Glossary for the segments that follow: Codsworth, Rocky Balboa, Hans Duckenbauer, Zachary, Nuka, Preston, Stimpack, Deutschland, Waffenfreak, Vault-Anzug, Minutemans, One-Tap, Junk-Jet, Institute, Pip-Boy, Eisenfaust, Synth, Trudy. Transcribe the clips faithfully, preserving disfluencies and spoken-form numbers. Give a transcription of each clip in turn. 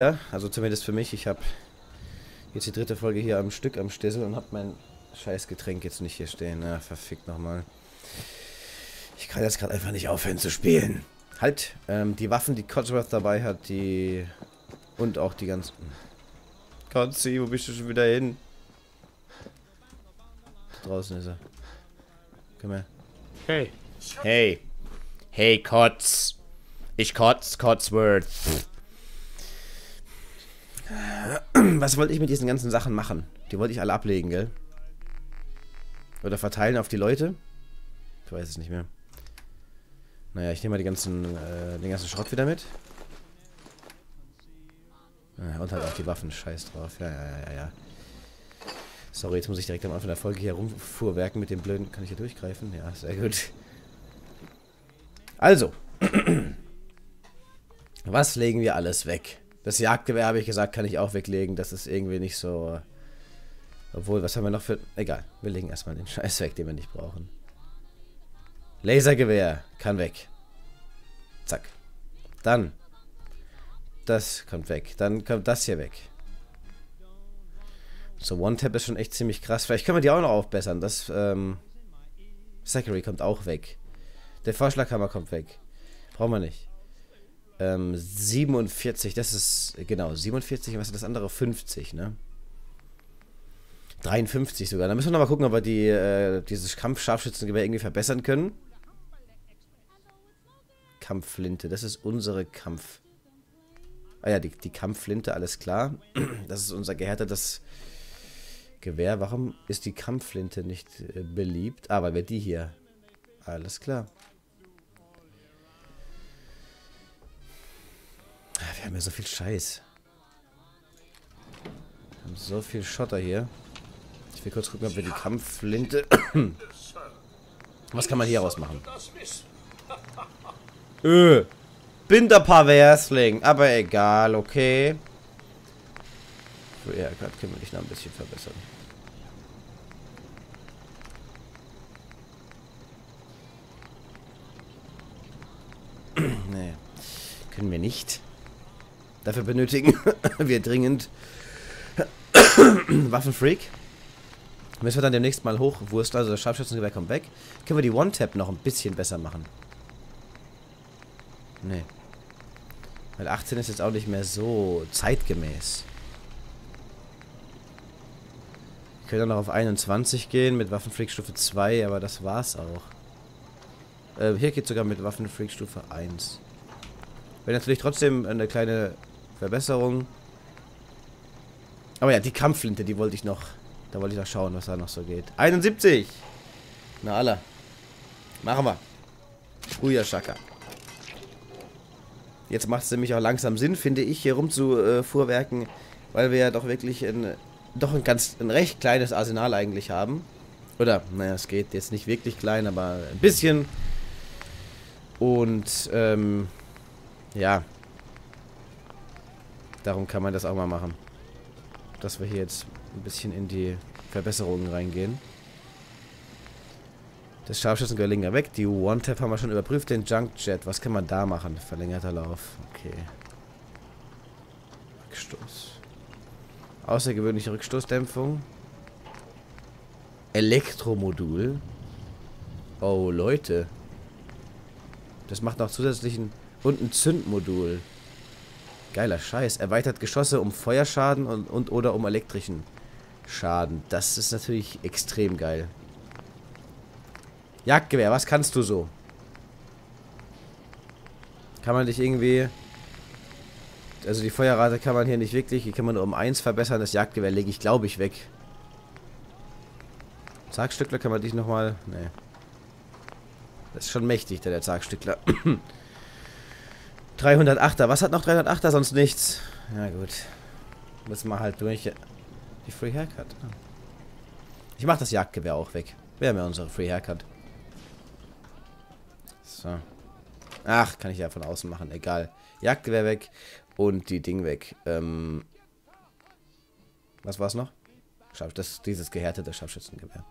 Ja, also zumindest für mich. Ich habe jetzt die dritte Folge hier am Stück am Stissel und habe mein Scheißgetränk jetzt nicht hier stehen. Na, verfickt nochmal. Ich kann jetzt gerade einfach nicht aufhören zu spielen. Halt, ähm, die Waffen, die Codsworth dabei hat, die... Und auch die ganzen... Codzi, wo bist du schon wieder hin? Draußen ist er. Komm her. Hey. Hey. Hey, Codz. Ich Codz, Codsworth. Was wollte ich mit diesen ganzen Sachen machen? Die wollte ich alle ablegen, gell? Oder verteilen auf die Leute? Ich weiß es nicht mehr. Naja, ich nehme mal die ganzen, äh, den ganzen Schrott wieder mit. Ja, und halt auch die Waffen. Scheiß drauf. Ja, ja, ja, ja. Sorry, jetzt muss ich direkt am Anfang der Folge hier rumfuhrwerken mit dem blöden... Kann ich hier durchgreifen? Ja, sehr gut. Also. Was legen wir alles weg? Das Jagdgewehr, habe ich gesagt, kann ich auch weglegen. Das ist irgendwie nicht so... Obwohl, was haben wir noch für... Egal, wir legen erstmal den Scheiß weg, den wir nicht brauchen. Lasergewehr kann weg. Zack. Dann. Das kommt weg. Dann kommt das hier weg. So, One-Tap ist schon echt ziemlich krass. Vielleicht können wir die auch noch aufbessern. Das, ähm... Zachary kommt auch weg. Der Vorschlaghammer kommt weg. Brauchen wir nicht. Ähm, siebenundvierzig, das ist... Genau, siebenundvierzig, was ist das andere? fünfzig, ne? dreiundfünfzig sogar. Da müssen wir nochmal gucken, ob wir die, äh, dieses Kampfscharfschützengewehr irgendwie verbessern können. Kampfflinte, das ist unsere Kampf... Ah ja, die, die Kampfflinte, alles klar. Das ist unser gehärtetes Gewehr. Warum ist die Kampfflinte nicht äh, beliebt? Ah, weil wir die hier... Alles klar. Wir haben ja so viel Scheiß. Wir haben so viel Schotter hier. Ich will kurz gucken, ob wir die Kampfflinte... Was kann man hier rausmachen? Öh. Binderperversling. Aber egal, okay. So, ja, gerade können wir dich noch ein bisschen verbessern. Nee. Können wir nicht. Dafür benötigen wir dringend Waffenfreak. Müssen wir dann demnächst mal hochwursten, also das Scharfschützengewehr kommt weg. Können wir die One-Tap noch ein bisschen besser machen? Nee. Weil achtzehn ist jetzt auch nicht mehr so zeitgemäß. Wir können dann noch auf einundzwanzig gehen mit Waffenfreak Stufe zwei, aber das war's auch. Äh, hier geht's sogar mit Waffenfreak Stufe eins. Wäre natürlich trotzdem eine kleine Verbesserung. Aber ja, die Kampfflinte, die wollte ich noch... Da wollte ich noch schauen, was da noch so geht. einundsiebzig! Na, Allah. Machen wir. Früher Schaka. Jetzt macht es nämlich auch langsam Sinn, finde ich, hier rumzufuhrwerken, äh, weil wir ja doch wirklich ein, doch ein ganz ein recht kleines Arsenal eigentlich haben. Oder, naja, es geht jetzt nicht wirklich klein, aber ein bisschen. Und, ähm, ja. Darum kann man das auch mal machen. Dass wir hier jetzt ein bisschen in die Verbesserungen reingehen. Das Scharfschützengewehr legen wir weg. Die One-Tap haben wir schon überprüft. Den Junk-Jet. Was kann man da machen? Verlängerter Lauf. Okay. Rückstoß. Außergewöhnliche Rückstoßdämpfung. Elektromodul. Oh, Leute. Das macht noch zusätzlichen... Und ein Zündmodul. Geiler Scheiß. Erweitert Geschosse um Feuerschaden und, und oder um elektrischen Schaden. Das ist natürlich extrem geil. Jagdgewehr, was kannst du so? Kann man dich irgendwie... Also die Feuerrate kann man hier nicht wirklich. Die kann man nur um eins verbessern. Das Jagdgewehr lege ich, glaube ich, weg. Zagstückler kann man dich nochmal... Nee. Das ist schon mächtig, der, der Zagstückler. dreihundertachter. Was hat noch dreihundertachter? Sonst nichts. Ja gut. Müssen wir halt durch... Die Free Haircut. Ich mache das Jagdgewehr auch weg. Wir haben ja unsere Free Haircut. So. Ach, kann ich ja von außen machen. Egal. Jagdgewehr weg und die Ding weg. Ähm. Was war's noch? Das, dieses gehärtete Scharfschützengewehr.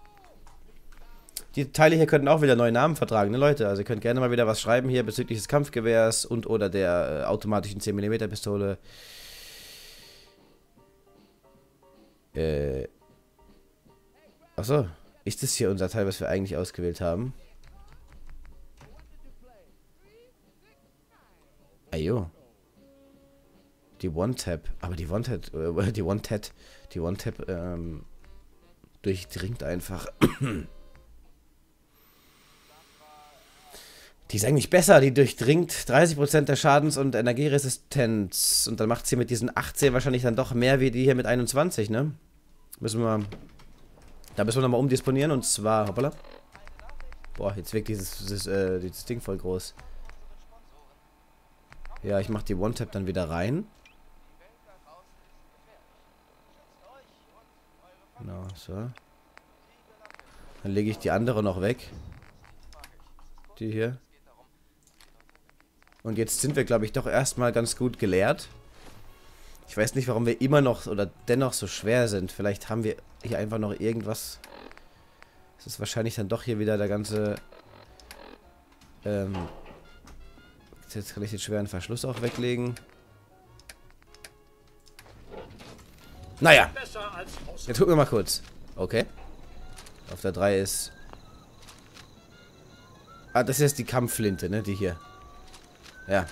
Die Teile hier könnten auch wieder neue Namen vertragen, ne Leute? Also ihr könnt gerne mal wieder was schreiben hier bezüglich des Kampfgewehrs und oder der äh, automatischen zehn Millimeter Pistole. Äh. Achso. Ist das hier unser Teil, was wir eigentlich ausgewählt haben? Ajo. Die One-Tap. Aber die One-Tap. Äh, die One-Tap. Die One-Tap. Ähm, durchdringt einfach. Die ist eigentlich besser. Die durchdringt dreißig Prozent der Schadens- und Energieresistenz. Und dann macht sie mit diesen achtzehn wahrscheinlich dann doch mehr wie die hier mit einundzwanzig, ne? Müssen wir... Da müssen wir nochmal umdisponieren. Und zwar... Hoppala. Boah, jetzt wirkt dieses, dieses, äh, dieses Ding voll groß. Ja, ich mach die One-Tap dann wieder rein. Genau, so. Dann lege ich die andere noch weg. Die hier. Und jetzt sind wir, glaube ich, doch erstmal ganz gut geleert. Ich weiß nicht, warum wir immer noch oder dennoch so schwer sind. Vielleicht haben wir hier einfach noch irgendwas. Das ist wahrscheinlich dann doch hier wieder der ganze... Ähm... Jetzt kann ich den schweren Verschluss auch weglegen. Naja. Jetzt gucken wir mal kurz. Okay. Auf der drei ist... Ah, das ist jetzt die Kampfflinte, ne? Die hier. Ja.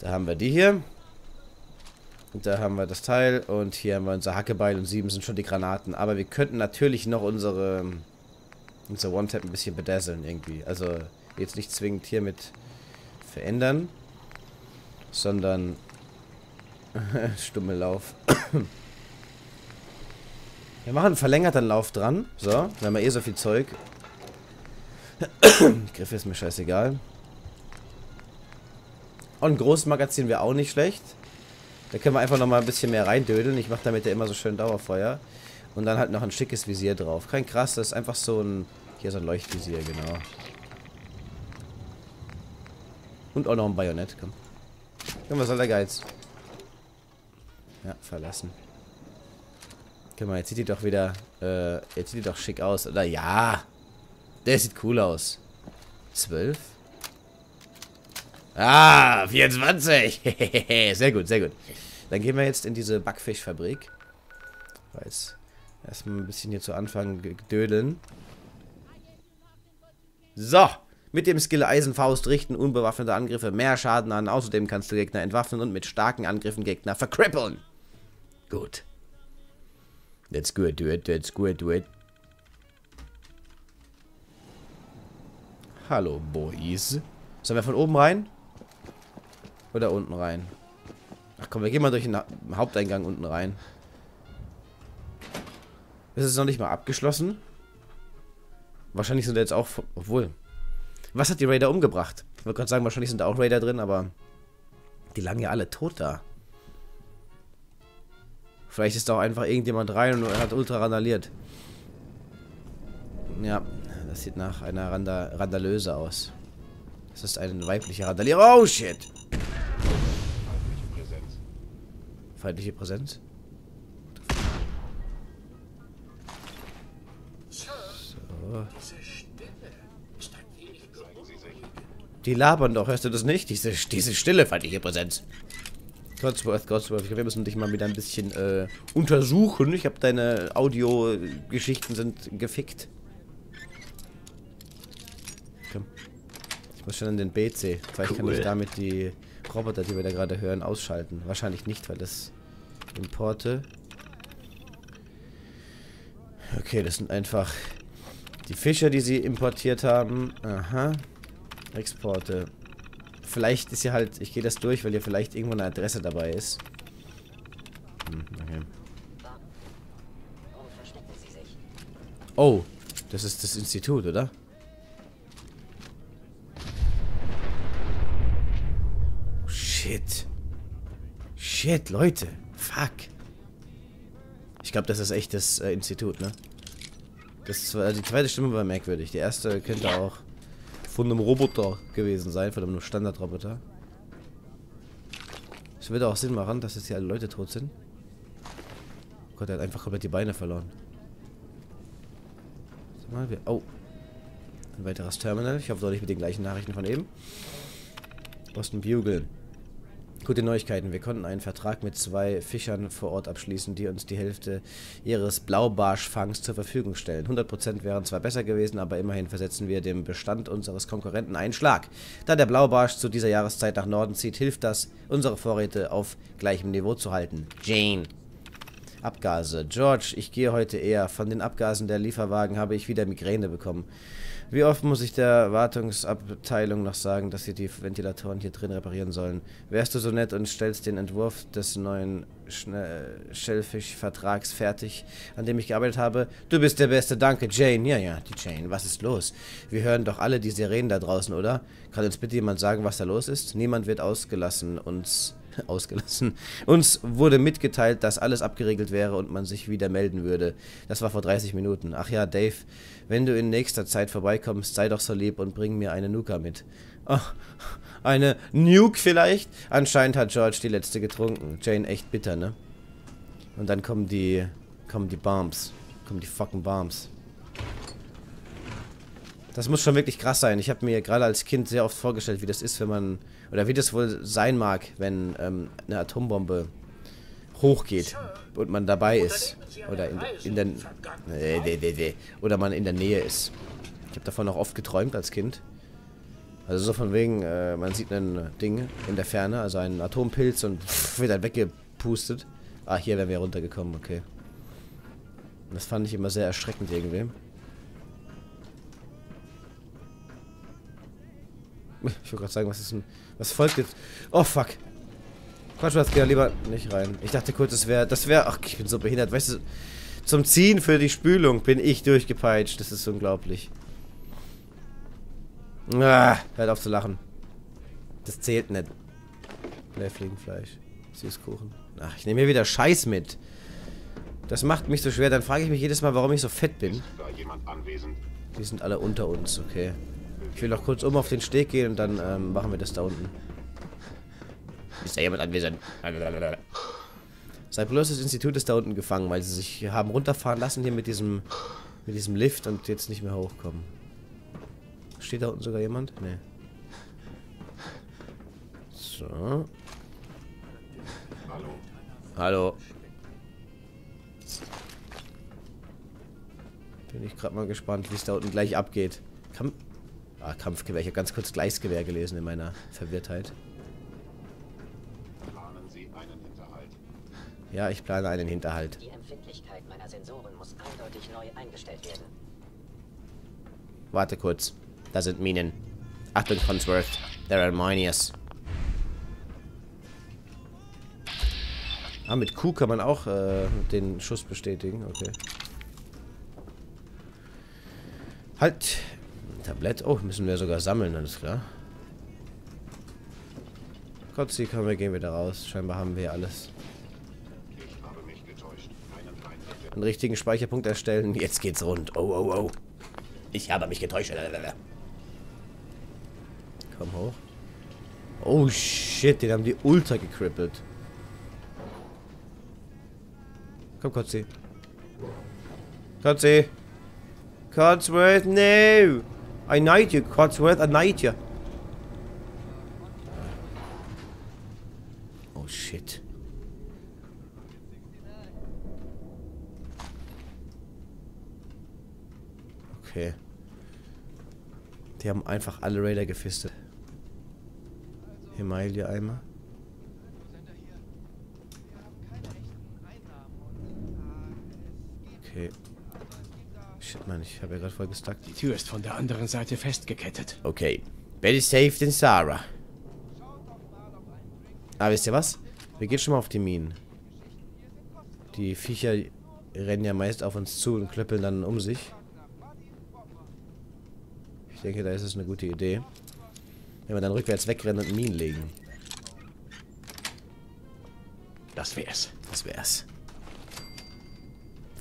Da haben wir die hier. Und da haben wir das Teil. Und hier haben wir unser Hackebeil. Und sieben sind schon die Granaten. Aber wir könnten natürlich noch unsere... Unser One-Tap ein bisschen bedazzlen irgendwie. Also jetzt nicht zwingend hier mit... verändern, sondern stumme Lauf. Wir machen einen verlängerten Lauf dran. So, wir haben ja eh so viel Zeug. Griff ist mir scheißegal. Und ein großes Magazin wäre auch nicht schlecht. Da können wir einfach noch mal ein bisschen mehr reindödeln. Ich mache damit ja immer so schön Dauerfeuer. Und dann halt noch ein schickes Visier drauf. Kein krass, das ist einfach so ein... Hier so ein Leuchtvisier, genau. Und auch noch ein Bajonett, komm. Komm, was soll der Geiz? Ja, verlassen. Guck mal, jetzt sieht die doch wieder, äh, jetzt sieht die doch schick aus, oder? Ja! Der sieht cool aus. zwölf? Ah, vierundzwanzig! Sehr gut, sehr gut. Dann gehen wir jetzt in diese Backfischfabrik. Weiß. Erstmal ein bisschen hier zu Anfang dödeln. So! Mit dem Skill Eisenfaust richten unbewaffnete Angriffe mehr Schaden an. Außerdem kannst du Gegner entwaffnen und mit starken Angriffen Gegner verkrippeln. Gut. Let's go do it, let's go do it. Hallo, Boys. Sollen wir von oben rein? Oder unten rein? Ach komm, wir gehen mal durch den ha Haupteingang unten rein. Ist es noch nicht mal abgeschlossen? Wahrscheinlich sind wir jetzt auch... Obwohl... Was hat die Raider umgebracht? Ich wollte gerade sagen, wahrscheinlich sind da auch Raider drin, aber die lagen ja alle tot da. Vielleicht ist da auch einfach irgendjemand rein und hat ultra randaliert. Ja, das sieht nach einer Randa Randalöse aus. Das ist ein weiblicher Randalier. Oh, shit! Feindliche Präsenz. Feindliche Präsenz? So. Die labern doch, hörst du das nicht? Diese, diese Stille, feindliche Präsenz. Codsworth, Codsworth, ich glaube, wir müssen dich mal wieder ein bisschen äh, untersuchen. Ich habe deine Audio-Geschichten sind gefickt. Komm. Ich muss schon an den B C. Vielleicht kann ich damit die Roboter, die wir da gerade hören, ausschalten. Wahrscheinlich nicht, weil das Importe. Okay, das sind einfach die Fische, die sie importiert haben. Aha. Exporte. Vielleicht ist hier halt... Ich gehe das durch, weil hier vielleicht irgendwo eine Adresse dabei ist. Hm, okay. Oh, das ist das Institut, oder? Shit. Shit, Leute. Fuck. Ich glaube, das ist echt das äh, Institut, ne? Das war, die zweite Stimme war merkwürdig. Die erste könnte auch... von einem Roboter gewesen sein, von einem Standardroboter. Es würde auch Sinn machen, dass jetzt hier alle Leute tot sind. Oh Gott, er hat einfach komplett die Beine verloren. Mal, wir, oh. Ein weiteres Terminal. Ich hoffe doch nicht mit den gleichen Nachrichten von eben. Boston Bugle. Gute Neuigkeiten. Wir konnten einen Vertrag mit zwei Fischern vor Ort abschließen, die uns die Hälfte ihres Blaubarschfangs zur Verfügung stellen. hundert Prozent wären zwar besser gewesen, aber immerhin versetzen wir dem Bestand unseres Konkurrenten einen Schlag. Da der Blaubarsch zu dieser Jahreszeit nach Norden zieht, hilft das, unsere Vorräte auf gleichem Niveau zu halten. Jane. Abgase. George, ich gehe heute eher. Von den Abgasen der Lieferwagen habe ich wieder Migräne bekommen. Wie oft muss ich der Wartungsabteilung noch sagen, dass sie die Ventilatoren hier drin reparieren sollen? Wärst du so nett und stellst den Entwurf des neuen Schellfisch-Vertrags fertig, an dem ich gearbeitet habe? Du bist der Beste, danke, Jane. Ja, ja, die Jane. Was ist los? Wir hören doch alle die Sirenen da draußen, oder? Kann uns bitte jemand sagen, was da los ist? Niemand wird ausgelassen, uns... ausgelassen. Uns wurde mitgeteilt, dass alles abgeregelt wäre und man sich wieder melden würde. Das war vor dreißig Minuten. Ach ja, Dave, wenn du in nächster Zeit vorbeikommst, sei doch so lieb und bring mir eine Nuka mit. Ach, eine Nuke vielleicht? Anscheinend hat George die letzte getrunken. Jane, echt bitter, ne? Und dann kommen die, kommen die Bombs. Kommen die fucking Bombs. Das muss schon wirklich krass sein. Ich habe mir gerade als Kind sehr oft vorgestellt, wie das ist, wenn man... Oder wie das wohl sein mag, wenn ähm, eine Atombombe hochgeht und man dabei ist. Oder in, in der... Nee, nee, nee, nee. Oder man in der Nähe ist. Ich habe davon auch oft geträumt als Kind. Also so von wegen, äh, man sieht ein Ding in der Ferne, also einen Atompilz und pff, wird dann weggepustet. Ah, hier wären wir runtergekommen, okay. Das fand ich immer sehr erschreckend irgendwie. Ich wollte gerade sagen, was ist denn... Was folgt jetzt? Oh, fuck. Codsworth, geh lieber nicht rein. Ich dachte kurz, das wäre... Das wäre... Ach, ich bin so behindert. Weißt du, zum Ziehen für die Spülung bin ich durchgepeitscht. Das ist unglaublich. Ah, hört auf zu lachen. Das zählt nicht. Blähfliegenfleisch. Süßkuchen. Ach, ich nehme mir wieder Scheiß mit. Das macht mich so schwer. Dann frage ich mich jedes Mal, warum ich so fett bin. Ist da jemand anwesend? Die sind alle unter uns, okay. Ich will noch kurz um auf den Steg gehen und dann ähm, machen wir das da unten. Ist da jemand anwesend? Cyprus' Institut ist da unten gefangen, weil sie sich haben runterfahren lassen hier mit diesem mit diesem Lift und jetzt nicht mehr hochkommen. Steht da unten sogar jemand? Nee. So. Hallo. Hallo. Bin ich gerade mal gespannt, wie es da unten gleich abgeht. Kann Ah, Kampfgewehr. Ich habe ganz kurz Gleisgewehr gelesen in meiner Verwirrtheit. Planen Sie einen Hinterhalt? Ja, ich plane einen Hinterhalt. Die Empfindlichkeit meiner Sensoren muss eindeutig neu eingestellt werden. Warte kurz. Da sind Minen. Achtung, Codsworth. There are Minias. Ah, mit Q kann man auch äh, den Schuss bestätigen. Okay. Halt! Tablett. Oh, müssen wir sogar sammeln, alles klar. Gott, sie können wir gehen wieder raus. Scheinbar haben wir alles. Ich habe mich getäuscht. Einen richtigen Speicherpunkt erstellen. Jetzt geht's rund. Oh, oh, oh. Ich habe mich getäuscht. Lalalala. Komm hoch. Oh, shit. Den haben die ultra gekrippelt. Komm, Kotzi. Kotzi. Codsworth, no! I knight you, Codsworth, I knight you. Oh shit. Okay. Die haben einfach alle Raider gefistet. Emilia einmal. Okay. Shit, Mann, ich habe ja gerade voll gestackt. Die Tür ist von der anderen Seite festgekettet. Okay. Better safe than Sarah. Ah, wisst ihr was? Wir gehen schon mal auf die Minen. Die Viecher rennen ja meist auf uns zu und klöppeln dann um sich. Ich denke, da ist es eine gute Idee. Wenn wir dann rückwärts wegrennen und Minen legen. Das wär's. Das wär's.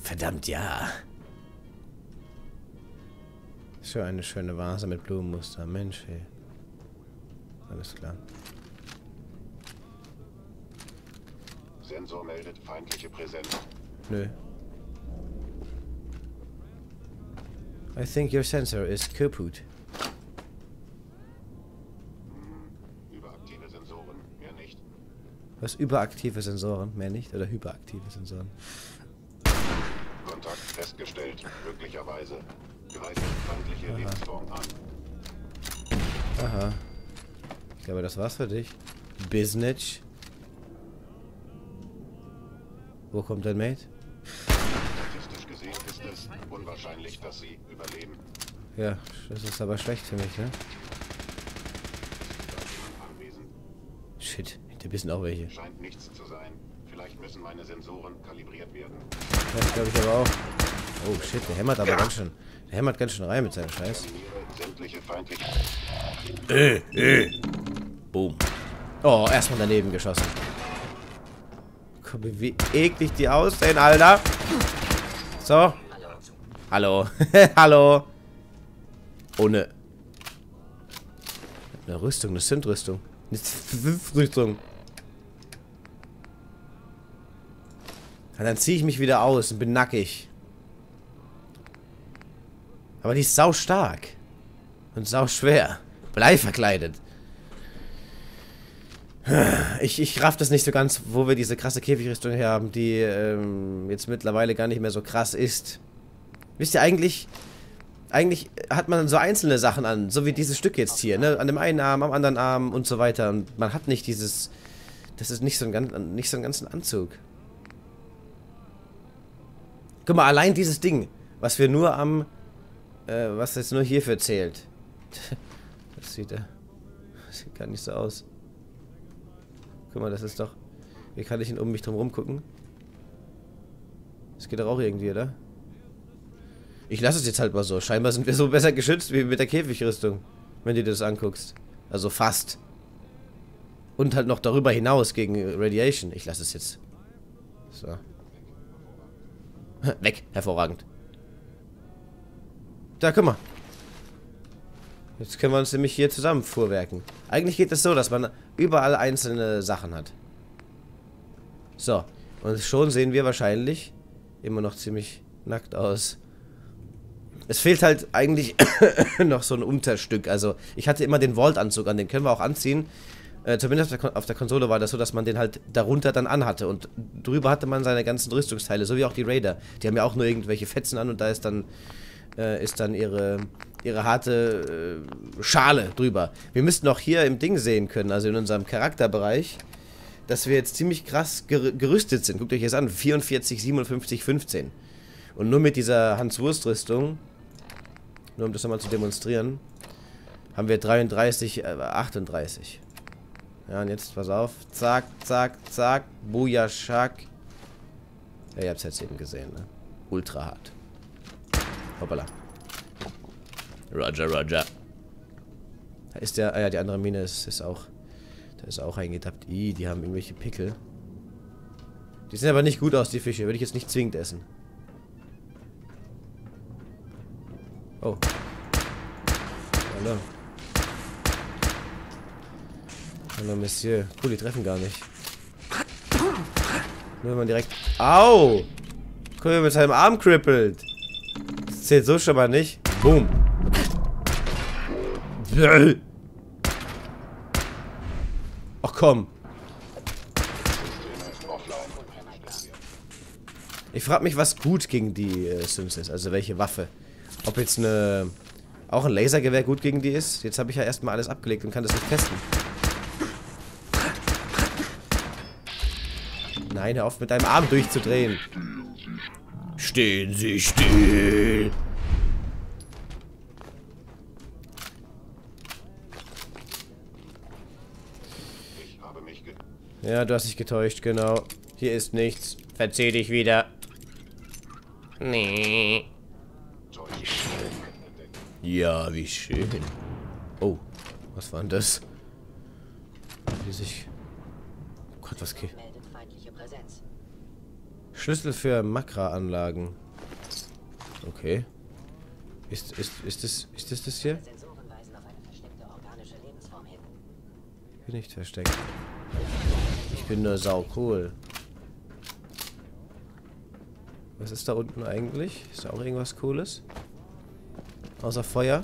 Verdammt, ja. Für eine schöne Vase mit Blumenmuster. Mensch, ey. Alles klar. Sensor meldet feindliche Präsenz. Nö. I think your sensor is kaput. Hm, überaktive Sensoren, mehr nicht. Das überaktive Sensoren, mehr nicht, oder hyperaktive Sensoren. Kontakt festgestellt, möglicherweise. Greift feindliche Lebensform an. Aha. Ich glaube, das war's für dich. Biznitch. Wo kommt dein Mate? Statistisch gesehen ist es unwahrscheinlich, dass sie überleben. Ja, das ist aber schlecht für mich, ne? Shit, da wissen auch welche. Scheint nichts zu sein. Vielleicht müssen meine Sensoren kalibriert werden. Das glaube ich aber auch. Oh shit, der hämmert aber ja. ganz schön. Der hämmert ganz schön rein mit seinem Scheiß. Äh, äh. Boom. Oh, erstmal daneben geschossen. Guck mal, wie eklig die aussehen, Alter. So. Hallo. Hallo. Ohne. Eine Rüstung, eine Synth-Rüstung. Eine Synth-Rüstung. Und dann ziehe ich mich wieder aus und bin nackig. Aber die ist sau stark. Und sau schwer. Blei verkleidet. Ich, ich raff das nicht so ganz, wo wir diese krasse Käfigrüstung her haben, die ähm, jetzt mittlerweile gar nicht mehr so krass ist. Wisst ihr, eigentlich eigentlich hat man so einzelne Sachen an, so wie dieses Stück jetzt hier, ne? An dem einen Arm, am anderen Arm und so weiter. Und man hat nicht dieses... Das ist nicht so ein, nicht so einen ganzen Anzug. Guck mal, allein dieses Ding, was wir nur am... Äh, was jetzt nur hierfür zählt. Das sieht, äh, das sieht gar nicht so aus. Guck mal, das ist doch... Wie kann ich denn um mich drum rumgucken? Das geht doch auch irgendwie, oder? Ich lasse es jetzt halt mal so. Scheinbar sind wir so besser geschützt wie mit der Käfigrüstung. Wenn du dir das anguckst. Also fast. Und halt noch darüber hinaus gegen Radiation. Ich lasse es jetzt. So. Weg. Hervorragend. Da, guck mal. Jetzt können wir uns nämlich hier zusammen vorwerken. Eigentlich geht es so, dass man überall einzelne Sachen hat. So. Und schon sehen wir wahrscheinlich immer noch ziemlich nackt aus. Es fehlt halt eigentlich noch so ein Unterstück. Also, ich hatte immer den Vault-Anzug an. Den können wir auch anziehen. Äh, zumindest auf der, auf der Konsole war das so, dass man den halt darunter dann anhatte. Und drüber hatte man seine ganzen Rüstungsteile. So wie auch die Raider. Die haben ja auch nur irgendwelche Fetzen an. Und da ist dann, äh, ist dann ihre, ihre harte äh, Schale drüber. Wir müssten auch hier im Ding sehen können, also in unserem Charakterbereich, dass wir jetzt ziemlich krass ger gerüstet sind. Guckt euch das an. vierundvierzig, siebenundfünfzig, fünfzehn. Und nur mit dieser Hans-Wurst-Rüstung, nur um das nochmal zu demonstrieren, haben wir dreiunddreißig, achtunddreißig. Ja, und jetzt, pass auf. Zack, zack, zack. Booyashak. Ja, ihr habt es jetzt eben gesehen, ne? Ultra hart. Hoppala. Roger, Roger. Da ist der... Ah ja, die andere Mine ist, ist auch... Da ist auch eingetappt. Ih, die haben irgendwelche Pickel. Die sehen aber nicht gut aus, die Fische. Würde ich jetzt nicht zwingend essen. Oh. Hallo. Hallo, Monsieur. Cool, die treffen gar nicht. Nur wenn man direkt... Au! Guck mal, mit seinem Arm krippelt. Das zählt so schon mal nicht. Boom. Ach komm. Ich frag mich, was gut gegen die äh, Sims ist. Also welche Waffe. Ob jetzt eine, auch ein Lasergewehr gut gegen die ist. Jetzt habe ich ja erstmal alles abgelegt und kann das nicht testen. Nein, hör auf mit deinem Arm durchzudrehen. Stehen Sie still. Ich habe mich getäuscht. Ja, du hast dich getäuscht, genau. Hier ist nichts. Verzieh dich wieder. Nee. Ja, wie schön. Oh, was war denn das? Wie sich... Oh Gott, was geht? Schlüssel für Makra-Anlagen. Okay. Ist, ist, ist das, ist das das hier? Ich bin nicht versteckt. Ich bin nur saucool. Was ist da unten eigentlich? Ist da auch irgendwas Cooles? Außer Feuer.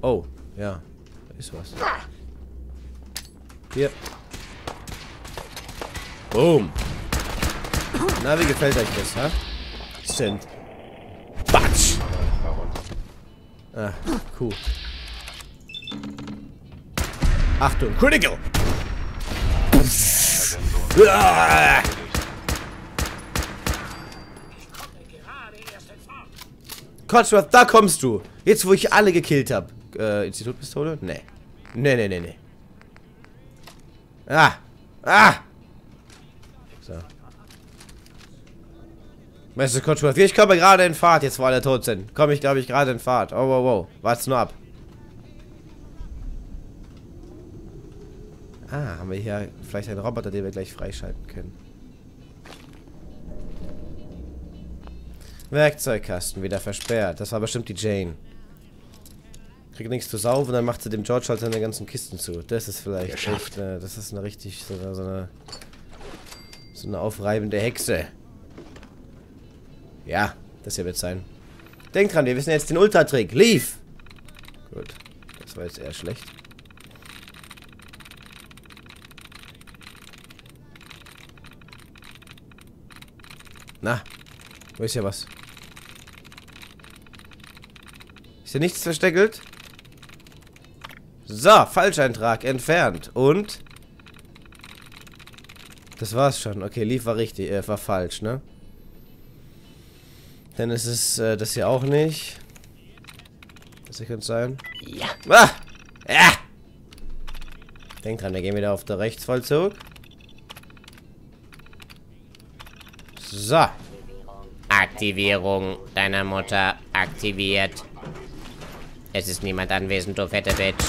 Oh, ja. Da ist was. Hier. Boom. Na, wie gefällt euch das, ha? Synth. Batsch! Ah, cool. Achtung, critical! Ah! Codsworth, da kommst du! Jetzt, wo ich alle gekillt habe. Äh, Institutpistole? Nee. Nee, nee, nee, nee. Ah! Ah! So. Meister Codsworth, ich komme gerade in Fahrt, jetzt wo alle tot sind. Komme ich, glaube ich, gerade in Fahrt. Oh, wow, wow. Wart's nur ab. Ah, haben wir hier vielleicht einen Roboter, den wir gleich freischalten können. Werkzeugkasten wieder versperrt. Das war bestimmt die Jane. Kriegt nichts zu saufen, dann macht sie dem George halt seine ganzen Kisten zu. Das ist vielleicht echt, äh, das ist eine richtig so eine, so eine so eine aufreibende Hexe. Ja, das hier wird sein. Denkt dran, wir wissen jetzt den Ultra-Trick. Leave! Gut, das war jetzt eher schlecht. Na, wo ist hier was? Ist hier nichts versteckelt? So, Falscheintrag entfernt. Und? Das war's schon. Okay, lief war richtig, äh, war falsch, ne? Dann ist es äh, das hier auch nicht. Das hier könnte sein. Ja. Ah! Ja! Denk dran, wir gehen wieder auf den Rechtsvollzug. So. Aktivierung deiner Mutter aktiviert. Es ist niemand anwesend, du fette Bitch.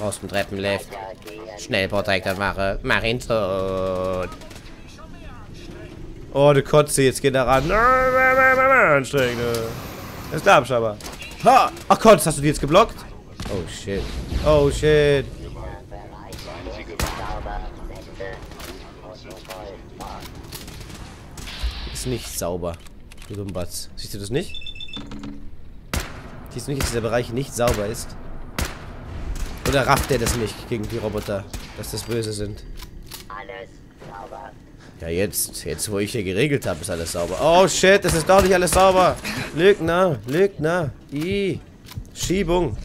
Raus dem Treppenlift. Schnell Protektor mache. Mach ihn tot. Oh, du Kotze, jetzt geht er ran. Anstrengend. Das glaub ich aber. Ha! Ach Kotz, hast du die jetzt geblockt? Oh shit. Oh shit. Ist nicht sauber. Du Dumbatz. Siehst du das nicht? Siehst du nicht, dass dieser Bereich nicht sauber ist? Oder rafft der das nicht gegen die Roboter, dass das böse sind? Alles sauber. Ja, jetzt. Jetzt, wo ich hier geregelt habe, ist alles sauber. Oh, shit. Das ist doch nicht alles sauber. Lügner. Lügner. I. Schiebung.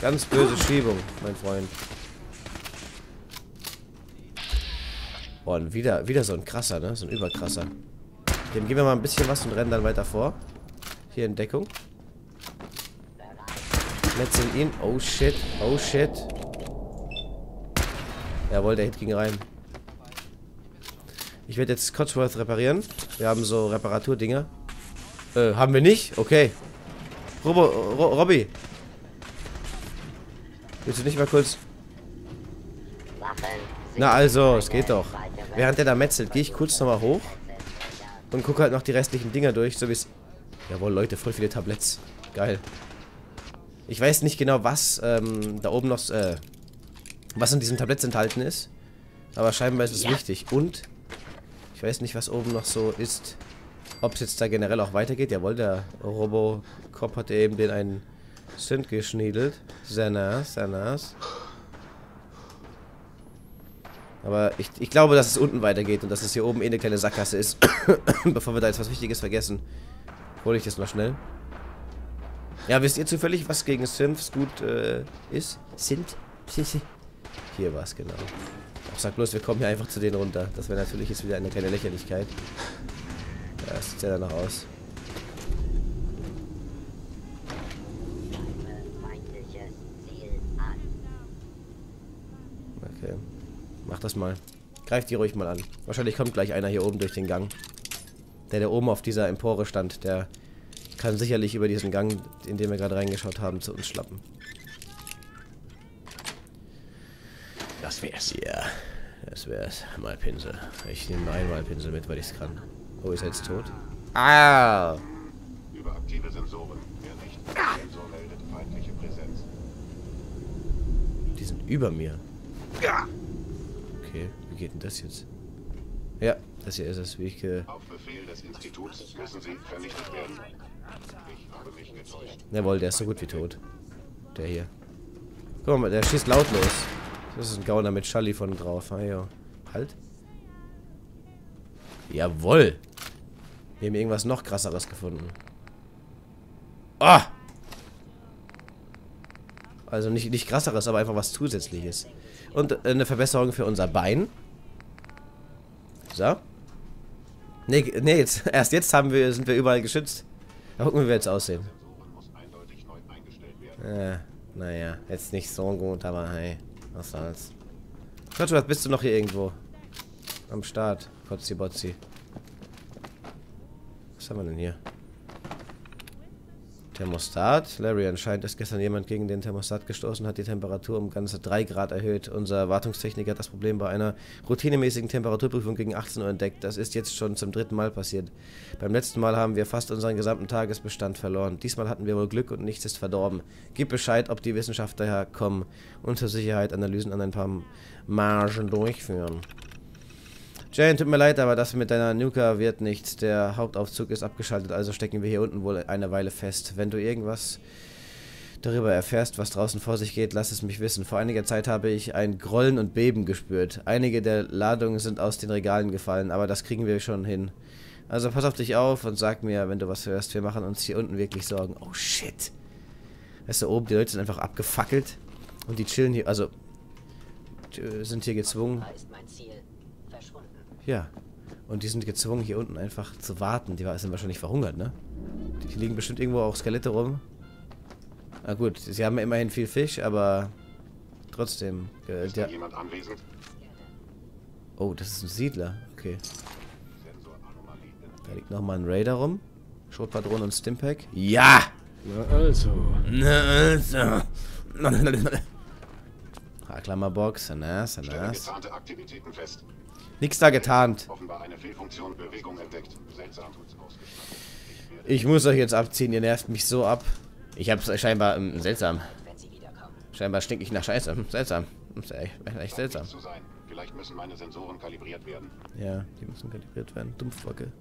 Ganz böse Schiebung, mein Freund. Oh, und wieder, wieder so ein krasser, ne? So ein überkrasser. Dem geben wir mal ein bisschen was und rennen dann weiter vor. Hier in Deckung. Metzeln ihn. Oh shit. Oh shit. Jawohl, der Hit ging rein. Ich werde jetzt Codsworth reparieren. Wir haben so Reparaturdinger. Äh, haben wir nicht? Okay. Robo, Ro Robby. Willst du nicht mal kurz... Na also, es geht doch. Während der da metzelt, gehe ich kurz nochmal hoch. Und gucke halt noch die restlichen Dinger durch, so wie es... Jawohl, Leute, voll viele Tabletts. Geil. Ich weiß nicht genau, was ähm, da oben noch, äh, was in diesen Tabletts enthalten ist. Aber scheinbar ist es wichtig. Und ich weiß nicht, was oben noch so ist. Ob es jetzt da generell auch weitergeht. Jawohl, der Robocop hat eben den einen Synth geschniedelt. Sehr nice, sehr nice. Aber ich, ich glaube, dass es unten weitergeht und dass es hier oben eh eine kleine Sackgasse ist. Bevor wir da jetzt was Wichtiges vergessen. Hol ich das noch schnell. Ja, wisst ihr zufällig, was gegen Synths gut äh, ist? Synth? Hier war es, genau. Ich sag bloß, wir kommen hier einfach zu denen runter. Das wäre natürlich jetzt wieder eine kleine Lächerlichkeit. Ja, das sieht ja danach aus. Okay. Mach das mal. Greift die ruhig mal an. Wahrscheinlich kommt gleich einer hier oben durch den Gang. Der, der oben auf dieser Empore stand, der kann sicherlich über diesen Gang, in den wir gerade reingeschaut haben, zu uns schlappen. Das wär's. Ja, das wär's. Malpinsel. Ich nehme einen Malpinsel mit, weil ich es kann. Oh, ist er jetzt tot? Ah! Über aktive Sensoren. Wer nicht mit dem Sensor meldet feindliche Präsenz. Die sind über mir. Okay, wie geht denn das jetzt? Ja, das hier ist es, wie ich ge... Auf Befehl des Instituts müssen sie vernichtet werden. Ich habe mich getäuscht. Jawohl, der ist so gut wie tot. Der hier. Guck mal, der schießt lautlos. Das ist ein Gauner mit Schalli von drauf. Ah, ja. kalt? Jawohl. Wir haben irgendwas noch krasseres gefunden. Ah! Also nicht, nicht krasseres, aber einfach was Zusätzliches. Und eine Verbesserung für unser Bein. So. Nee, nee jetzt, erst jetzt haben wir, sind wir überall geschützt. Da gucken wir, wie wir jetzt aussehen. Äh, naja, jetzt nicht so gut, aber hey. Was soll's. Codsworth, bist du noch hier irgendwo? Am Start. Potzi, Potzi. Was haben wir denn hier? Thermostat. Larry, anscheinend ist gestern jemand gegen den Thermostat gestoßen, hat die Temperatur um ganze drei Grad erhöht. Unser Wartungstechniker hat das Problem bei einer routinemäßigen Temperaturprüfung gegen achtzehn Uhr entdeckt. Das ist jetzt schon zum dritten Mal passiert. Beim letzten Mal haben wir fast unseren gesamten Tagesbestand verloren. Diesmal hatten wir wohl Glück und nichts ist verdorben. Gib Bescheid, ob die Wissenschaftler herkommen und zur Sicherheit Analysen an ein paar Margen durchführen. Jane, tut mir leid, aber das mit deiner Nuka wird nichts. Der Hauptaufzug ist abgeschaltet, also stecken wir hier unten wohl eine Weile fest. Wenn du irgendwas darüber erfährst, was draußen vor sich geht, lass es mich wissen. Vor einiger Zeit habe ich ein Grollen und Beben gespürt. Einige der Ladungen sind aus den Regalen gefallen, aber das kriegen wir schon hin. Also pass auf dich auf und sag mir, wenn du was hörst. Wir machen uns hier unten wirklich Sorgen. Oh, shit. Weißt du, oben, die Leute sind einfach abgefackelt und die chillen hier, also sind hier gezwungen. Ja, und die sind gezwungen, hier unten einfach zu warten. Die sind wahrscheinlich verhungert, ne? Die liegen bestimmt irgendwo auch Skelette rum. Na gut, sie haben ja immerhin viel Fisch, aber trotzdem. Äh, ist da jemand anwesend? Oh, das ist ein Siedler. Okay. Da liegt nochmal ein Raider rum. Schrotpatronen und Stimpack. Ja! Na also. Na also. Klammerbox. Na, na. Nix da getarnt. Ich muss euch jetzt abziehen, ihr nervt mich so ab. Ich hab's scheinbar ähm, seltsam. Scheinbar stink ich nach Scheiße. Seltsam. Echt seltsam. Vielleicht müssen meine Sensoren kalibriert werden. Ja, die müssen kalibriert werden. Dumpfwacke.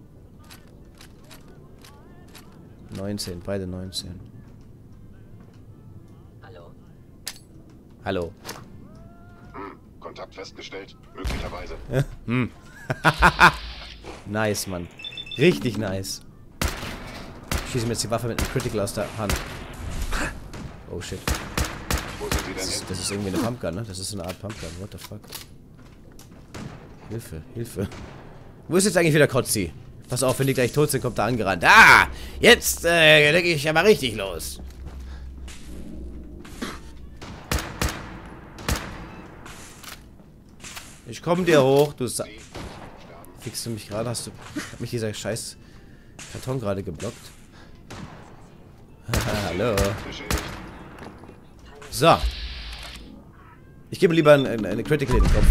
neunzehn, beide neunzehn. Hallo. Hallo. Kontakt festgestellt, möglicherweise. Hm. Nice, Mann. Richtig nice. Ich schieße mir jetzt die Waffe mit einem Critical aus der Hand. Oh shit. Wo sind die denn hin? Das ist irgendwie eine Pumpgun, ne? Das ist so eine Art Pumpgun. What the fuck? Hilfe, Hilfe. Wo ist jetzt eigentlich wieder Kotzi? Pass auf, wenn die gleich tot sind, kommt da angerannt. Ah! Jetzt äh, leg ich aber richtig los. Ich komm dir hoch, du Sa... Fickst du mich gerade? Hast du... Hat mich dieser scheiß Karton gerade geblockt? Hallo. So. Ich gebe lieber ein, ein, eine Critical in den Kopf.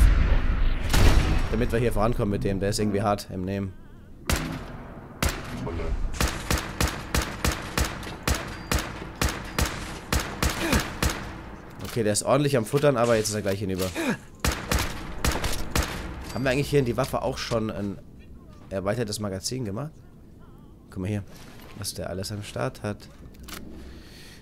Damit wir hier vorankommen mit dem. Der ist irgendwie hart im Nehmen. Okay, der ist ordentlich am Futtern, aber jetzt ist er gleich hinüber. Haben wir eigentlich hier in die Waffe auch schon ein erweitertes Magazin gemacht? Guck mal hier, was der alles am Start hat.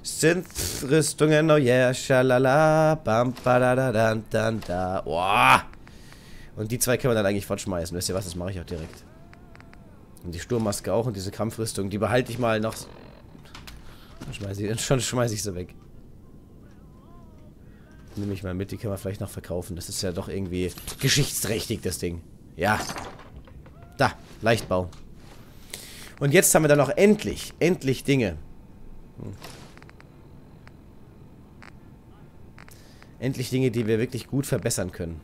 Synth-Rüstungen, oh yeah, schalala, bam, badadadam, dan, da. Boah! Und die zwei können wir dann eigentlich fortschmeißen. Wisst ihr was, das mache ich auch direkt. Und die Sturmmaske auch und diese Kampfrüstung, die behalte ich mal noch. Dann schmeiße ich, schon schmeiße ich sie weg. Nehme ich mal mit, die können wir vielleicht noch verkaufen. Das ist ja doch irgendwie geschichtsträchtig, das Ding. Ja. Da, Leichtbau. Und jetzt haben wir dann auch endlich, endlich Dinge. Hm. Endlich Dinge, die wir wirklich gut verbessern können.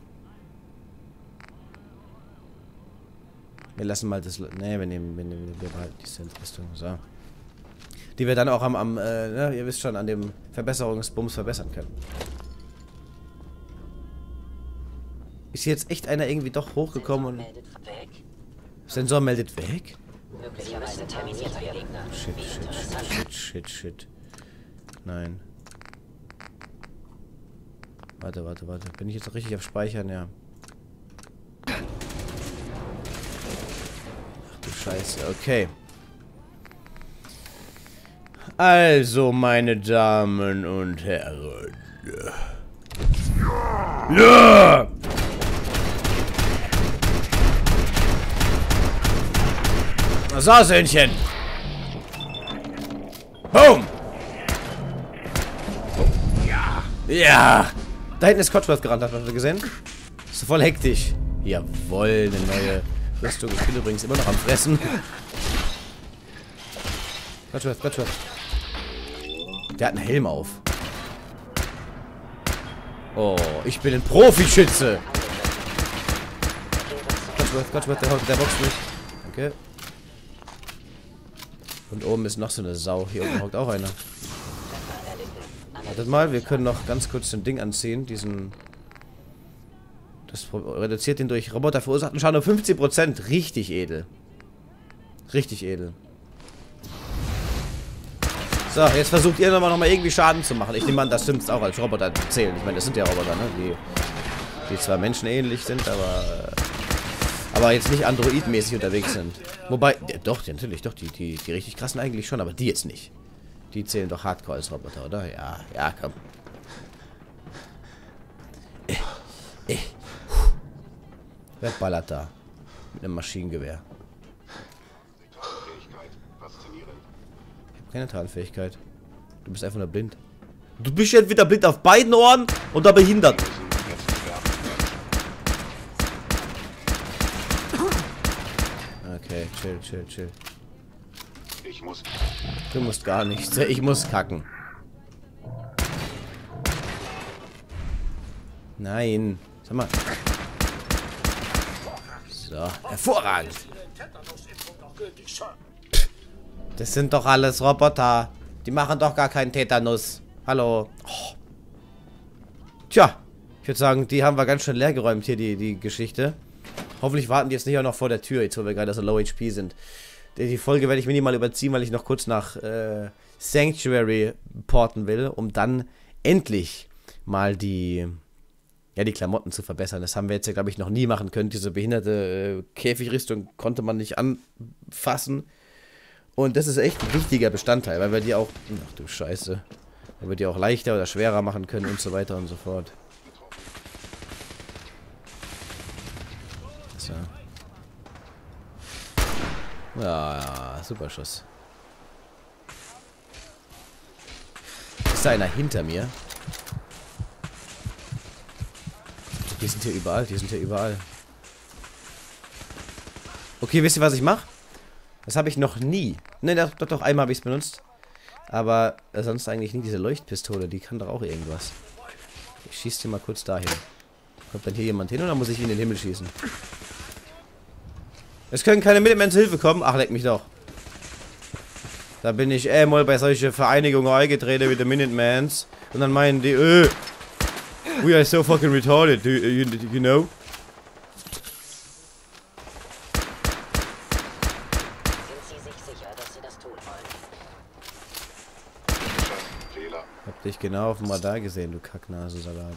Wir lassen mal das... Ne, wir nehmen, wir nehmen wir behalten die Zentrüstung. So. Die wir dann auch am, am äh, ne, ihr wisst schon, an dem Verbesserungsbums verbessern können. Ist hier jetzt echt einer irgendwie doch hochgekommen und... Sensor meldet weg? Shit, shit, shit, shit, shit. Nein. Warte, warte, warte. Bin ich jetzt noch richtig auf Speichern? Ja. Ach du Scheiße, okay. Also, meine Damen und Herren. Ja! So, Söhnchen. Boom. Ja. Ja. Da hinten ist Codsworth gerannt, hat man gesehen. Ist voll hektisch. Jawohl, eine neue Rüstung. Ich bin übrigens immer noch am Fressen. Codsworth, Codsworth. Der hat einen Helm auf. Oh, ich bin ein Profi-Schütze. Codsworth, Codsworth, der, der boxt mich. Danke. Und oben ist noch so eine Sau. Hier oben hockt auch einer. Wartet mal, wir können noch ganz kurz den Ding anziehen. Diesen... Das reduziert den durch Roboter verursachten Schaden um fünfzehn Prozent. Richtig edel. Richtig edel. So, jetzt versucht ihr nochmal noch mal irgendwie Schaden zu machen. Ich nehme an, das stimmt auch als Roboter zählen. Ich meine, das sind ja Roboter, ne? Die, die zwar menschenähnlich sind, aber... Aber jetzt nicht androidmäßig unterwegs sind. Wobei, ja, doch, natürlich, doch, die, die, die richtig krassen eigentlich schon, aber die jetzt nicht. Die zählen doch hardcore als Roboter, oder? Ja, ja, komm. Äh, äh. Wer ballert da? Mit einem Maschinengewehr. Ich hab keine Tarnfähigkeit. Du bist einfach nur blind. Du bist jetzt wieder blind auf beiden Ohren oder behindert. Okay, chill, chill, chill. Ich muss. Du musst gar nichts. Ich muss kacken. Nein. Sag mal. So. Hervorragend. Das sind doch alles Roboter. Die machen doch gar keinen Tetanus. Hallo. Oh. Tja. Ich würde sagen, die haben wir ganz schön leer geräumt hier, die, die Geschichte. Hoffentlich warten die jetzt nicht auch noch vor der Tür, jetzt wo wir gerade so low H P sind. Die Folge werde ich minimal überziehen, weil ich noch kurz nach äh, Sanctuary porten will, um dann endlich mal die, ja, die Klamotten zu verbessern. Das haben wir jetzt ja, glaube ich, noch nie machen können. Diese behinderte äh, Käfigrüstung konnte man nicht anfassen. Und das ist echt ein wichtiger Bestandteil, weil wir die auch, ach du Scheiße, weil wir die auch leichter oder schwerer machen können und so weiter und so fort. So. Ja, super Schuss. Ist da einer hinter mir? Die sind hier überall, die sind hier überall. Okay, wisst ihr, was ich mache? Das habe ich noch nie. Ne, doch, doch, einmal habe ich es benutzt. Aber sonst eigentlich nie. Diese Leuchtpistole, die kann doch auch irgendwas. Ich schieße die mal kurz dahin. Kommt dann hier jemand hin oder muss ich ihn in den Himmel schießen? Es können keine Minutemans zur Hilfe kommen. Ach, leck mich doch. Da bin ich eh mal bei solchen Vereinigungen eingetreten wie die Minutemans. Und dann meinen die, öh, we are so fucking retarded, you, you, you know? Sind Sie sich sicher, dass Sie das tun wollen? Hab dich genau auf dem Radar gesehen, du Kacknasensalat.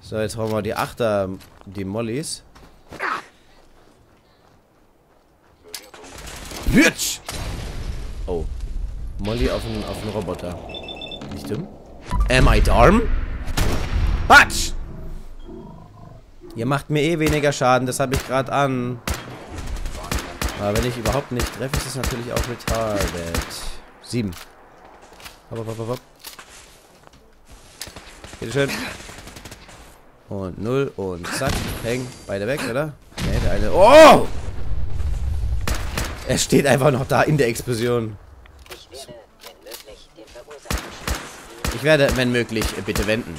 So, jetzt brauchen wir die Achter, die Mollys. Hütsch! Oh. Molly auf den, auf den Roboter. Nicht dumm? Am I darm? Patsch! Ihr macht mir eh weniger Schaden, das habe ich gerade an. Aber wenn ich überhaupt nicht treffe, ist es natürlich auch retarded. Sieben. Hopp, hopp, hopp, hopp. Bitteschön. Und null und zack. Peng. Beide weg, oder? Nee, der eine. Oh! Er steht einfach noch da in der Explosion. Ich werde, wenn möglich, bitte wenden.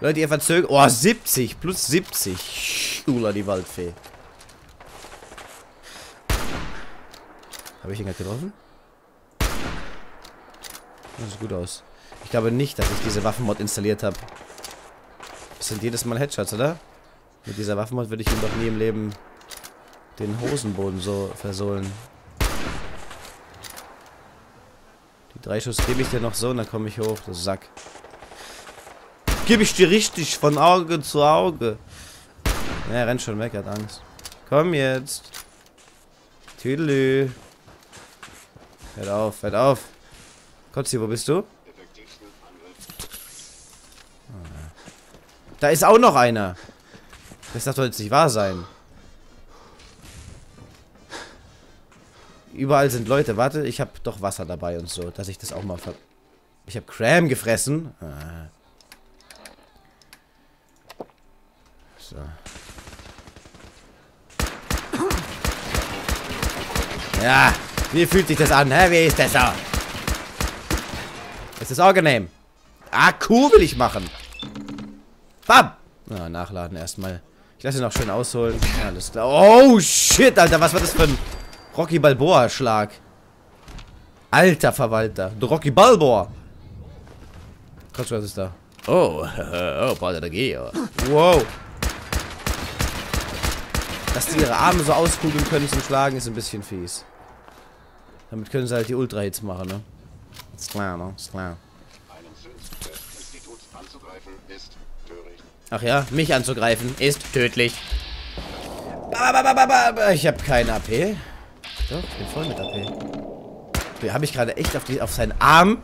Leute, ihr verzögert... Oh, siebzig. Plus siebzig. Schula, die Waldfee. Habe ich ihn gerade getroffen? Das sieht gut aus. Ich glaube nicht, dass ich diese Waffenmod installiert habe. Das sind jedes Mal Headshots, oder? Mit dieser Waffenmod würde ich ihm doch nie im Leben den Hosenboden so versohlen. Die drei Schuss gebe ich dir noch so und dann komme ich hoch, du Sack. Gebe ich dir richtig, von Auge zu Auge. Ja, er rennt schon weg, hat Angst. Komm jetzt. Tüdelü. Hört auf, hört auf. Kotzi, wo bist du? Da ist auch noch einer. Das darf doch jetzt nicht wahr sein. Überall sind Leute. Warte, ich habe doch Wasser dabei und so, dass ich das auch mal ver... Ich habe Cram gefressen. Ah. So. Ja, wie fühlt sich das an? Hä? Wie ist das auch? Ist das angenehm? Ah, cool, will ich machen. Bam! Na, nachladen erstmal. Ich lasse ihn noch schön ausholen. Alles klar. Oh, shit, Alter. Was war das für ein Rocky Balboa-Schlag? Alter Verwalter. Du Rocky Balboa. Gott, was ist da? Oh, oh, Pater de Geo. Wow. Dass die ihre Arme so auskugeln können zum Schlagen, ist ein bisschen fies. Damit können sie halt die Ultra-Hits machen, ne? Ist klar, ne? Ist klar. Ach ja, mich anzugreifen ist tödlich. Ich habe keinen A P. Doch, ich bin voll mit A P. Habe ich gerade echt auf, die, auf seinen Arm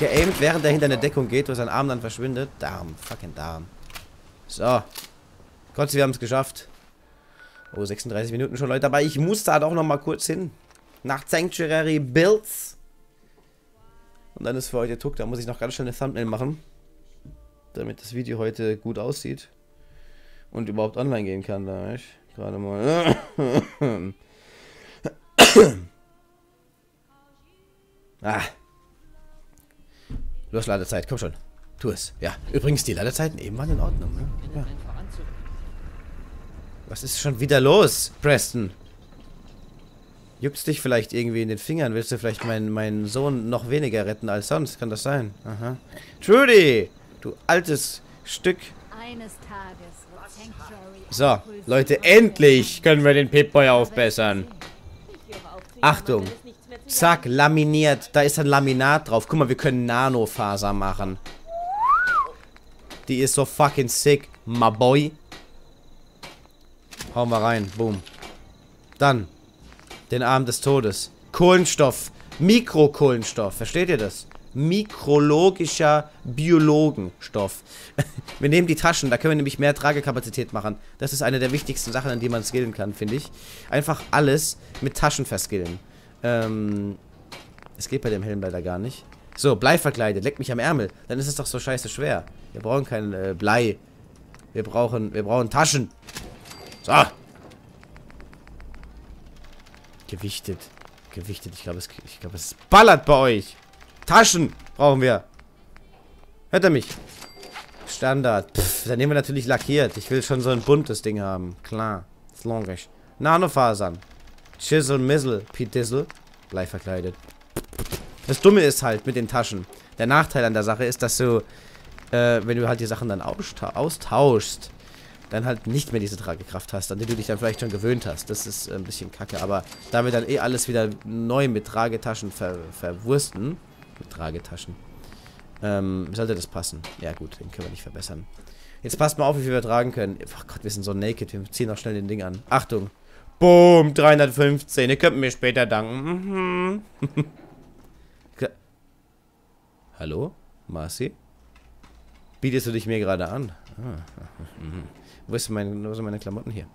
geaimt, während er hinter eine Deckung geht, wo sein Arm dann verschwindet. Darm, fucking Darm. So. Gott, wir haben es geschafft. Oh, sechsunddreißig Minuten schon, Leute. Aber ich muss da doch noch mal kurz hin. Nach Sanctuary Builds. Und dann ist für heute Tuck. Da muss ich noch ganz schnell eine Thumbnail machen. Damit das Video heute gut aussieht. Und überhaupt online gehen kann, da ich gerade mal. Ah. Los, Ladezeit, komm schon. Tu es. Ja. Übrigens, die Ladezeiten eben waren in Ordnung, ne? Ja. Was ist schon wieder los, Preston? Juckt's dich vielleicht irgendwie in den Fingern? Willst du vielleicht meinen, meinen Sohn noch weniger retten als sonst? Kann das sein? Aha. Trudy! Du altes Stück. Eines Tages. So, Leute, endlich können wir den Pip-Boy aufbessern. Achtung. Zack, laminiert. Da ist ein Laminat drauf. Guck mal, wir können Nanofaser machen. Die ist so fucking sick, my boy. Hauen wir rein. Boom. Dann. Den Arm des Todes. Kohlenstoff. Mikrokohlenstoff. Versteht ihr das? Mikrologischer Biologenstoff. Wir nehmen die Taschen, da können wir nämlich mehr Tragekapazität machen. Das ist eine der wichtigsten Sachen, an die man skillen kann, finde ich. Einfach alles mit Taschen verskillen. Ähm, es geht bei dem Helm leider gar nicht. So, Blei verkleidet, leck mich am Ärmel. Dann ist es doch so scheiße schwer. Wir brauchen kein äh, Blei. Wir brauchen, wir brauchen Taschen. So. Gewichtet. Gewichtet, ich glaube, es, ich glaube, es ballert bei euch. Taschen brauchen wir. Hört ihr mich? Standard. Pff, dann nehmen wir natürlich lackiert. Ich will schon so ein buntes Ding haben. Klar. Ist logisch. Nanofasern. Chisel, Missel, Pidissel. Blei verkleidet. Das Dumme ist halt mit den Taschen. Der Nachteil an der Sache ist, dass du, äh, wenn du halt die Sachen dann austa austauschst, dann halt nicht mehr diese Tragekraft hast, an die du dich dann vielleicht schon gewöhnt hast. Das ist ein bisschen kacke. Aber da wir dann eh alles wieder neu mit Tragetaschen ver verwursten, mit Tragetaschen. Ähm, sollte das passen? Ja gut, den können wir nicht verbessern. Jetzt passt mal auf, wie viel wir tragen können. Ach Gott, wir sind so naked. Wir ziehen noch schnell den Ding an. Achtung. Boom, dreihundertfünfzehn. Ihr könnt mir später danken. Mhm. Hallo? Marci? Bietest du dich mir gerade an? Ah. Wo, ist mein, wo sind meine Klamotten hier?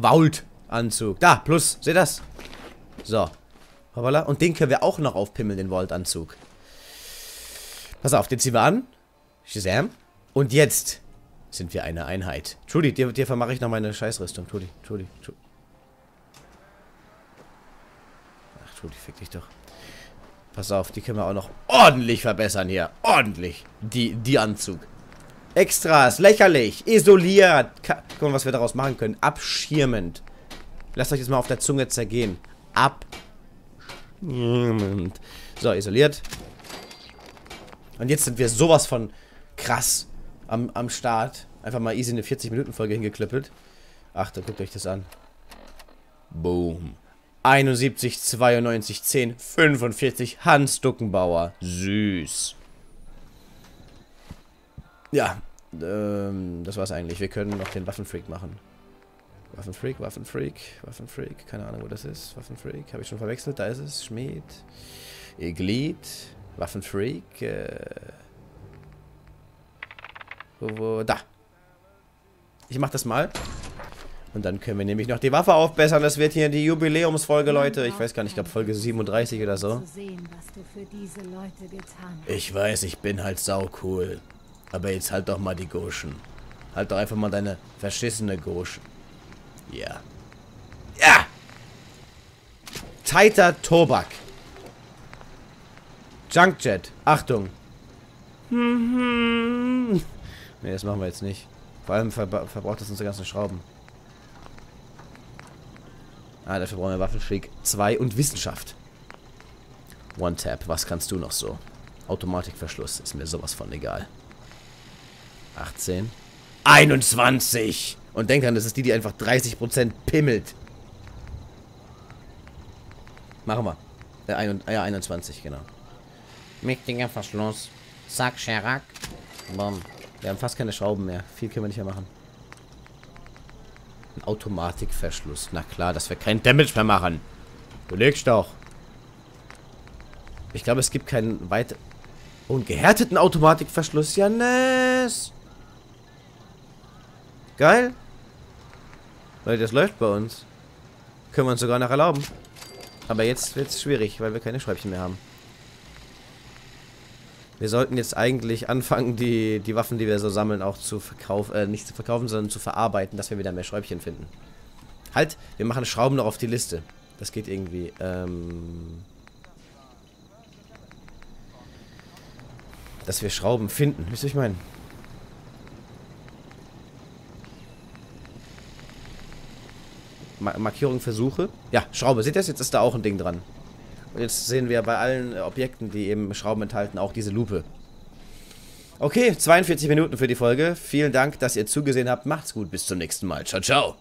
Vault-Anzug. Da, plus. Seht das? So. Und den können wir auch noch aufpimmeln, den Vault-Anzug. Pass auf, den ziehen wir an. Shazam. Und jetzt sind wir eine Einheit. Trudy, dir, dir vermache ich noch meine Scheißrüstung. Trudy, Trudy, Trudy. Ach, Trudy, fick dich doch. Pass auf, die können wir auch noch ordentlich verbessern hier. Ordentlich. Die, die Anzug. Extras, lächerlich, isoliert. Ka- Guck mal, was wir daraus machen können. Abschirmend. Lasst euch das mal auf der Zunge zergehen. Ab. So, isoliert. Und jetzt sind wir sowas von krass am, am Start. Einfach mal easy eine vierzig-Minuten-Folge hingeklöppelt. Achtung, guckt euch das an. Boom. einundsiebzig, zweiundneunzig, zehn, fünfundvierzig. Hans Duckenbauer. Süß. Ja, ähm, das war's eigentlich. Wir können noch den Waffenfreak machen. Waffenfreak, Waffenfreak, Waffenfreak. Keine Ahnung, wo das ist. Waffenfreak. Habe ich schon verwechselt. Da ist es. Schmied. Glied. Waffenfreak. Äh, wo, wo, da. Ich mach das mal. Und dann können wir nämlich noch die Waffe aufbessern. Das wird hier die Jubiläumsfolge, Leute. Ich weiß gar nicht, ich glaube Folge siebenunddreißig oder so. Ich weiß, ich bin halt sau cool. Aber jetzt halt doch mal die Goschen. Halt doch einfach mal deine verschissene Goschen. Ja. Ja! Tighter Tobak. Junk-Jet. Achtung. Ne, das machen wir jetzt nicht. Vor allem verbra verbraucht das unsere ganzen Schrauben. Ah, dafür brauchen wir Waffenschläg zwei und Wissenschaft. One-Tap, was kannst du noch so? Automatikverschluss, ist mir sowas von egal. achtzehn. einundzwanzig! Und denk dran, das ist die, die einfach dreißig Prozent pimmelt. Machen wir. Äh, ein, ja, einundzwanzig, genau. Mächtiger Verschluss. Zack, Scherak. Bom. Wir haben fast keine Schrauben mehr. Viel können wir nicht mehr machen. Ein Automatikverschluss. Na klar, dass wir keinen Damage mehr machen. Du legst doch. Ich glaube, es gibt keinen weiteren... Oh, einen gehärteten Automatikverschluss. Ja, nice. Geil. Leute, das läuft bei uns. Können wir uns sogar noch erlauben. Aber jetzt wird es schwierig, weil wir keine Schräubchen mehr haben. Wir sollten jetzt eigentlich anfangen, die, die Waffen, die wir so sammeln, auch zu verkaufen, äh, nicht zu verkaufen, sondern zu verarbeiten, dass wir wieder mehr Schräubchen finden. Halt, wir machen Schrauben noch auf die Liste. Das geht irgendwie, ähm... dass wir Schrauben finden, wisst ihr, was ich meine? Ma- Markierung Versuche. Ja, Schraube, seht ihr das? Jetzt ist da auch ein Ding dran. Und jetzt sehen wir bei allen Objekten, die eben Schrauben enthalten, auch diese Lupe. Okay, zweiundvierzig Minuten für die Folge. Vielen Dank, dass ihr zugesehen habt. Macht's gut, bis zum nächsten Mal. Ciao, ciao.